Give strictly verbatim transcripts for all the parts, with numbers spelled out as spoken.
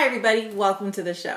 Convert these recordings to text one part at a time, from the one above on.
Hi everybody, welcome to the show.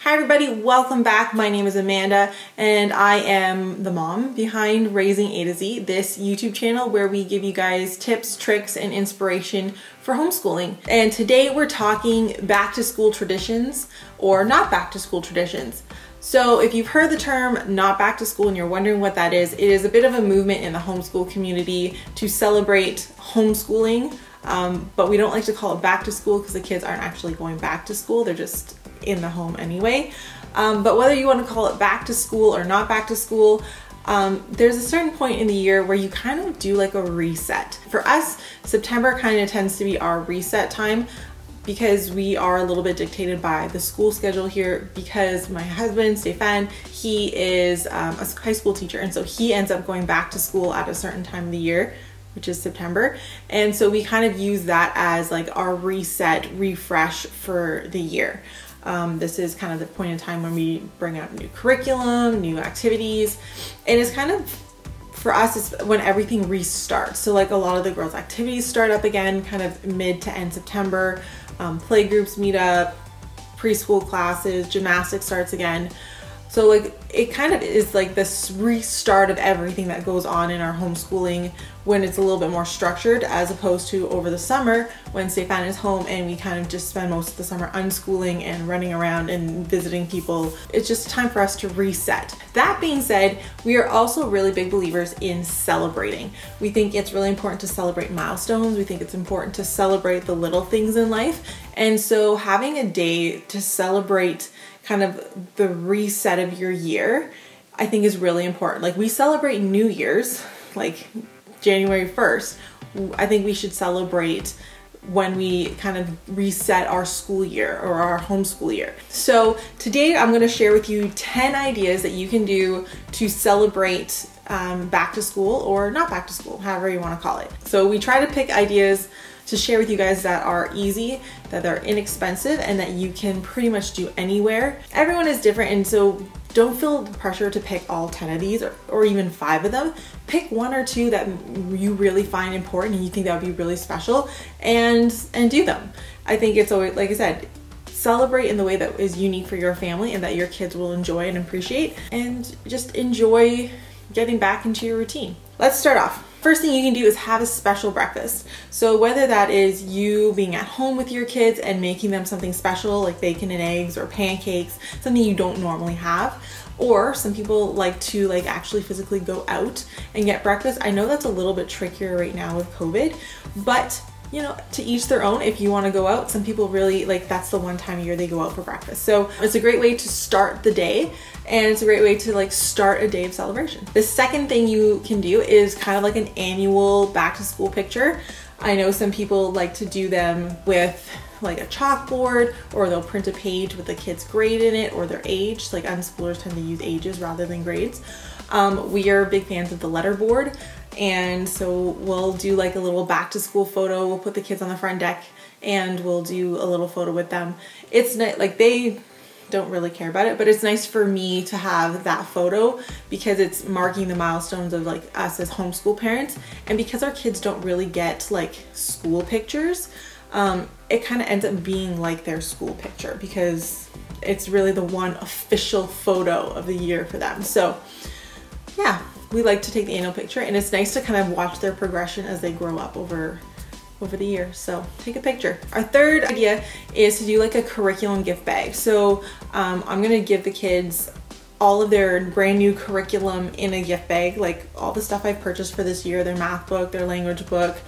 Hi everybody, welcome back. My name is Amanda and I am the mom behind Raising A to Z, this YouTube channel where we give you guys tips, tricks, and inspiration for homeschooling. And today we're talking back to school traditions or not back to school traditions. So if you've heard the term not back to school and you're wondering what that is, it is a bit of a movement in the homeschool community to celebrate homeschooling, um, but we don't like to call it back to school because the kids aren't actually going back to school, they're just in the home anyway. Um, but whether you want to call it back to school or not back to school, um, there's a certain point in the year where you kind of do like a reset. For us, September kind of tends to be our reset time because we are a little bit dictated by the school schedule here because my husband, Stefan, he is um, a high school teacher, and so he ends up going back to school at a certain time of the year, which is September. And so we kind of use that as like our reset, refresh for the year. Um, this is kind of the point in time when we bring up new curriculum, new activities, and it's kind of, for us, it's when everything restarts. So like a lot of the girls' activities start up again, kind of mid to end September, um, play groups meet up, preschool classes, gymnastics starts again. So like it kind of is like this restart of everything that goes on in our homeschooling when it's a little bit more structured as opposed to over the summer when Stefan is home and we kind of just spend most of the summer unschooling and running around and visiting people. It's just time for us to reset. That being said, we are also really big believers in celebrating. We think it's really important to celebrate milestones. We think it's important to celebrate the little things in life. And so having a day to celebrate kind of the reset of your year, I think is really important. Like we celebrate New Year's, like January first. I think we should celebrate when we kind of reset our school year or our homeschool year. So today I'm gonna share with you ten ideas that you can do to celebrate um, back to school or not back to school, however you wanna call it. So we try to pick ideas to share with you guys that are easy, that are inexpensive, and that you can pretty much do anywhere. Everyone is different, and so don't feel the pressure to pick all ten of these or, or even five of them. Pick one or two that you really find important and you think that would be really special and, and do them. I think it's always, like I said, celebrate in the way that is unique for your family and that your kids will enjoy and appreciate, and just enjoy getting back into your routine. Let's start off. First thing you can do is have a special breakfast. So whether that is you being at home with your kids and making them something special like bacon and eggs or pancakes, something you don't normally have, or some people like to like actually physically go out and get breakfast. I know that's a little bit trickier right now with COVID, but you know, to each their own. If you want to go out, some people really like, that's the one time of year they go out for breakfast. So it's a great way to start the day, and it's a great way to like start a day of celebration. The second thing you can do is kind of like an annual back to school picture. I know some people like to do them with like a chalkboard, or they'll print a page with the kid's grade in it or their age. Like unschoolers tend to use ages rather than grades. Um, we are big fans of the letter board. And so we'll do like a little back to school photo. We'll put the kids on the front deck and we'll do a little photo with them. It's nice, like they don't really care about it, but it's nice for me to have that photo because it's marking the milestones of like us as homeschool parents. And because our kids don't really get like school pictures, um, it kind of ends up being like their school picture because it's really the one official photo of the year for them. So yeah. We like to take the annual picture, and it's nice to kind of watch their progression as they grow up over, over the year. So take a picture. Our third idea is to do like a curriculum gift bag. So um, I'm gonna give the kids all of their brand new curriculum in a gift bag, like all the stuff I've purchased for this year, their math book, their language book,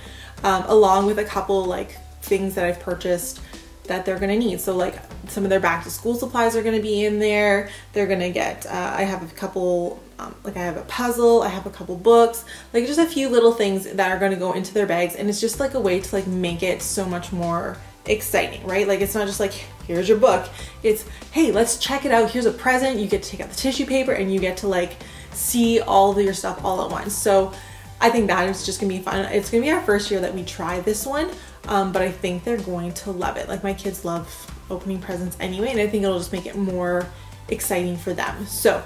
um, along with a couple like things that I've purchased that they're gonna need. So like some of their back to school supplies are gonna be in there. They're gonna get, uh, I have a couple, um, like I have a puzzle, I have a couple books, like just a few little things that are gonna go into their bags. And it's just like a way to like make it so much more exciting, right? Like it's not just like, here's your book. It's, hey, let's check it out. Here's a present. You get to take out the tissue paper and you get to like see all of your stuff all at once. So I think that is just gonna be fun. It's gonna be our first year that we try this one, um, but I think they're going to love it. Like my kids love opening presents anyway, and I think it'll just make it more exciting for them. So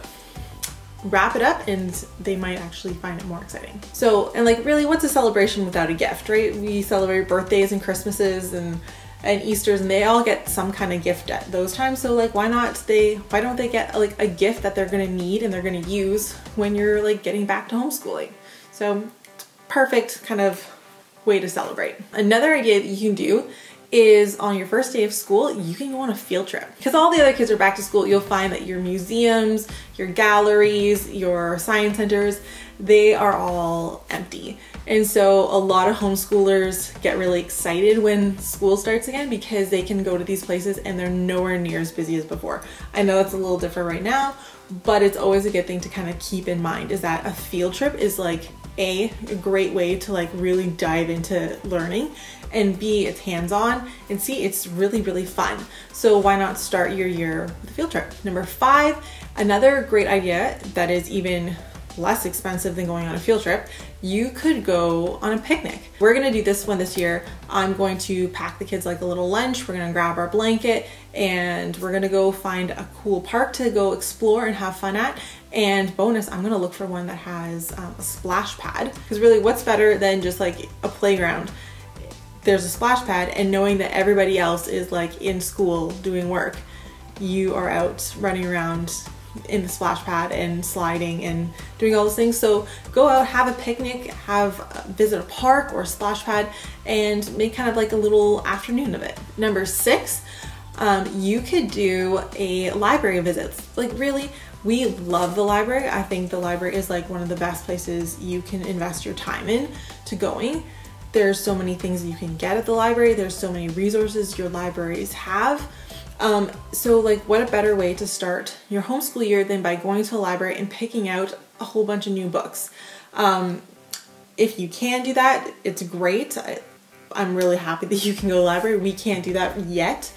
wrap it up and they might actually find it more exciting. So, and like really, what's a celebration without a gift, right? We celebrate birthdays and Christmases and and Easter's, and they all get some kind of gift at those times. So like, why not they, why don't they get like a gift that they're gonna need and they're gonna use when you're like getting back to homeschooling? So perfect kind of way to celebrate. Another idea that you can do is on your first day of school, you can go on a field trip. Because all the other kids are back to school, you'll find that your museums, your galleries, your science centers, they are all empty. And so a lot of homeschoolers get really excited when school starts again because they can go to these places and they're nowhere near as busy as before. I know that's a little different right now, but it's always a good thing to kind of keep in mind is that a field trip is like A, a great way to like really dive into learning, and B, it's hands-on, and C, it's really, really fun. So why not start your year with a field trip? Number five, another great idea that is even less expensive than going on a field trip, you could go on a picnic. We're gonna do this one this year. I'm going to pack the kids like a little lunch, we're gonna grab our blanket, and we're gonna go find a cool park to go explore and have fun at. And bonus, I'm gonna look for one that has um, a splash pad, because really what's better than just like a playground? There's a splash pad, and knowing that everybody else is like in school doing work, you are out running around in the splash pad and sliding and doing all those things. So go out, have a picnic, have visit a park or a splash pad, and make kind of like a little afternoon of it. Number six, um, you could do a library visits. Like really, we love the library. I think the library is like one of the best places you can invest your time in to going. There's so many things you can get at the library. There's so many resources your libraries have. Um, so like what a better way to start your homeschool year than by going to a library and picking out a whole bunch of new books. Um, if you can do that, it's great. I, I'm really happy that you can go to the library. We can't do that yet.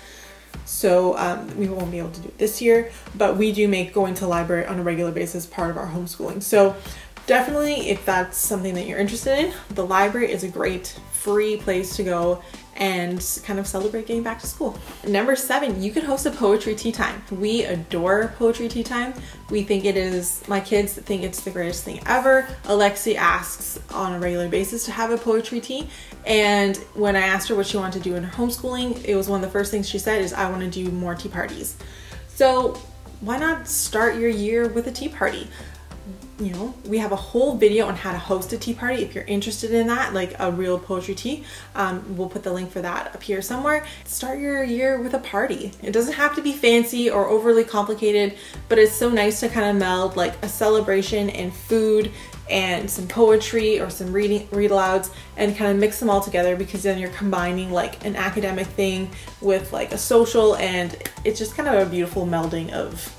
So um, we won't be able to do it this year, but we do make going to the library on a regular basis part of our homeschooling. So definitely if that's something that you're interested in, the library is a great free place to go and kind of celebrate getting back to school. Number seven, you could host a poetry tea time. We adore poetry tea time. We think it is, my kids think it's the greatest thing ever. Alexi asks on a regular basis to have a poetry tea. And when I asked her what she wanted to do in her homeschooling, it was one of the first things she said is, I want to do more tea parties. So why not start your year with a tea party? You know, we have a whole video on how to host a tea party if you're interested in that, like a real poetry tea. Um, we'll put the link for that up here somewhere. Start your year with a party. It doesn't have to be fancy or overly complicated, but it's so nice to kind of meld like a celebration and food and some poetry or some reading read alouds and kind of mix them all together, because then you're combining like an academic thing with like a social, and it's just kind of a beautiful melding of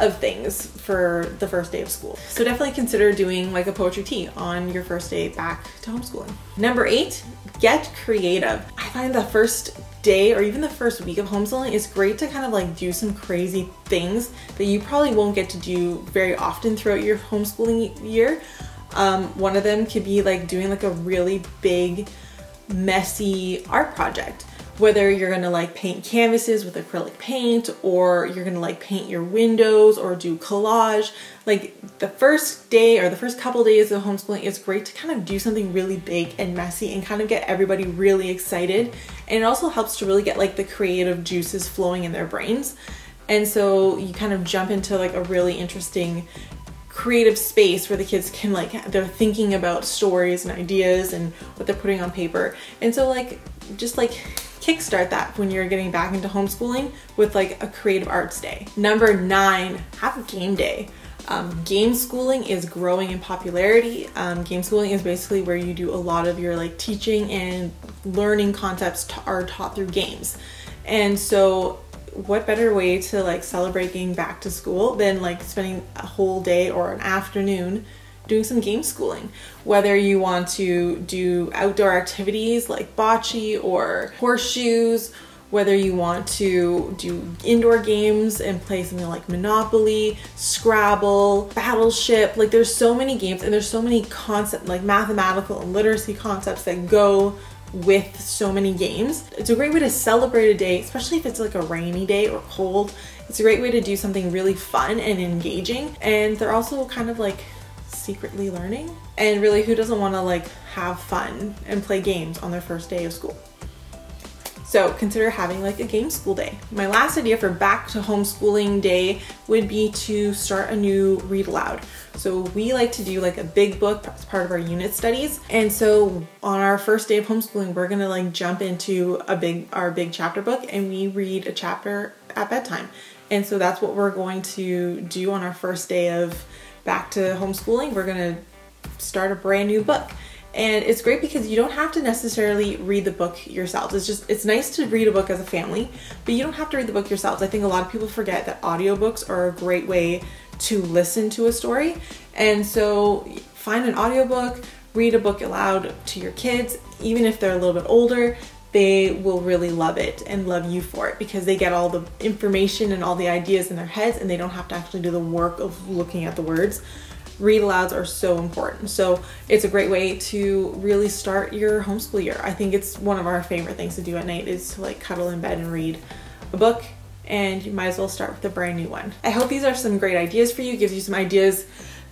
of things for the first day of school. So definitely consider doing like a poetry tea on your first day back to homeschooling. Number eight, get creative. I find the first day or even the first week of homeschooling is great to kind of like do some crazy things that you probably won't get to do very often throughout your homeschooling year. Um, one of them could be like doing like a really big, messy art project. Whether you're gonna like paint canvases with acrylic paint, or you're gonna like paint your windows or do collage. Like the first day or the first couple days of homeschooling, it's great to kind of do something really big and messy and kind of get everybody really excited. And it also helps to really get like the creative juices flowing in their brains. And so you kind of jump into like a really interesting creative space where the kids can like, they're thinking about stories and ideas and what they're putting on paper. And so like, just like, kickstart that when you're getting back into homeschooling with like a creative arts day. Number nine, have a game day. Um, game schooling is growing in popularity. Um, game schooling is basically where you do a lot of your like teaching and learning concepts are taught through games. And so what better way to like celebrate getting back to school than like spending a whole day or an afternoon doing some game schooling. Whether you want to do outdoor activities like bocce or horseshoes, whether you want to do indoor games and play something like Monopoly, Scrabble, Battleship, like there's so many games and there's so many concepts like mathematical and literacy concepts that go with so many games. It's a great way to celebrate a day, especially if it's like a rainy day or cold, It's a great way to do something really fun and engaging, and they're also kind of like secretly learning. And really, who doesn't want to like have fun and play games on their first day of school? So consider having like a game school day. My last idea for back to homeschooling day would be to start a new read aloud. So we like to do like a big book as part of our unit studies. And so on our first day of homeschooling, we're gonna like jump into a big, our big chapter book, and we read a chapter at bedtime. And so that's what we're going to do on our first day of back to homeschooling. We're gonna start a brand new book. And it's great because you don't have to necessarily read the book yourselves. It's just, it's nice to read a book as a family, but you don't have to read the book yourselves. I think a lot of people forget that audiobooks are a great way to listen to a story. And so find an audiobook, read a book aloud to your kids. Even if they're a little bit older, they will really love it and love you for it, because they get all the information and all the ideas in their heads, and they don't have to actually do the work of looking at the words. Read alouds are so important. So it's a great way to really start your homeschool year. I think it's one of our favorite things to do at night is to like cuddle in bed and read a book, and you might as well start with a brand new one. I hope these are some great ideas for you. It gives you some ideas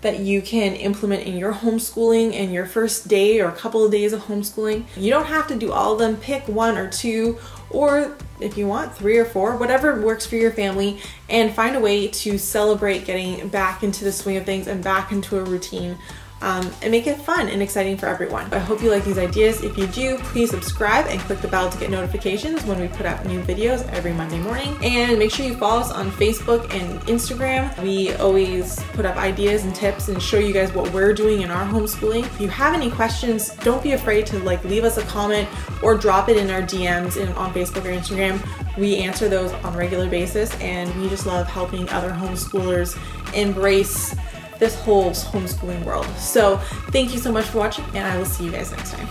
that you can implement in your homeschooling and your first day or a couple of days of homeschooling. You don't have to do all of them. Pick one or two, or if you want three or four, whatever works for your family, and find a way to celebrate getting back into the swing of things and back into a routine, um, and make it fun and exciting for everyone. I hope you like these ideas. If you do, please subscribe and click the bell to get notifications when we put out new videos every Monday morning. And make sure you follow us on Facebook and Instagram. We always put up ideas and tips and show you guys what we're doing in our homeschooling. If you have any questions, don't be afraid to like leave us a comment or drop it in our D Ms in, on Facebook or Instagram. We answer those on a regular basis, and we just love helping other homeschoolers embrace this whole homeschooling world. So thank you so much for watching, and I will see you guys next time.